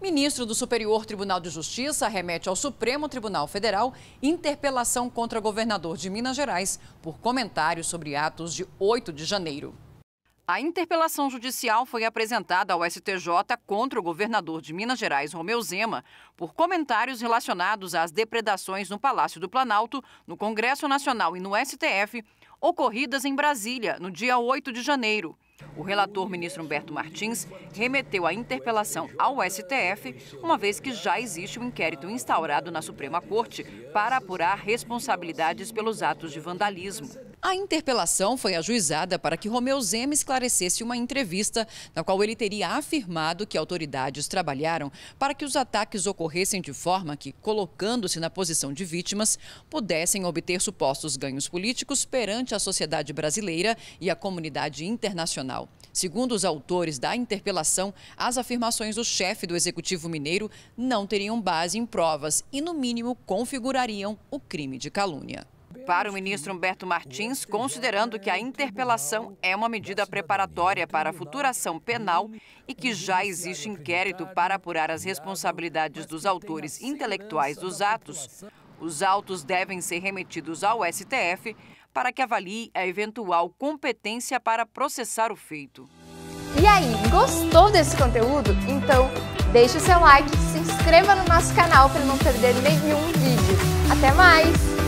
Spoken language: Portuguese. Ministro do Superior Tribunal de Justiça remete ao Supremo Tribunal Federal interpelação contra governador de Minas Gerais por comentários sobre atos de 8 de janeiro. A interpelação judicial foi apresentada ao STJ contra o governador de Minas Gerais, Romeu Zema, por comentários relacionados às depredações no Palácio do Planalto, no Congresso Nacional e no STF, ocorridas em Brasília, no dia 8 de janeiro. O relator, ministro Humberto Martins, remeteu a interpelação ao STF, uma vez que já existe um inquérito instaurado na Suprema Corte para apurar responsabilidades pelos atos de vandalismo. A interpelação foi ajuizada para que Romeu Zema esclarecesse uma entrevista na qual ele teria afirmado que autoridades trabalharam para que os ataques ocorressem de forma que, colocando-se na posição de vítimas, pudessem obter supostos ganhos políticos perante a sociedade brasileira e a comunidade internacional. Segundo os autores da interpelação, as afirmações do chefe do Executivo mineiro não teriam base em provas e, no mínimo, configurariam o crime de calúnia. Para o ministro Humberto Martins, considerando que a interpelação é uma medida preparatória para a futura ação penal e que já existe inquérito para apurar as responsabilidades dos autores intelectuais dos atos, os autos devem ser remetidos ao STF para que avalie a eventual competência para processar o feito. E aí, gostou desse conteúdo? Então, deixe o seu like, se inscreva no nosso canal para não perder nenhum vídeo. Até mais!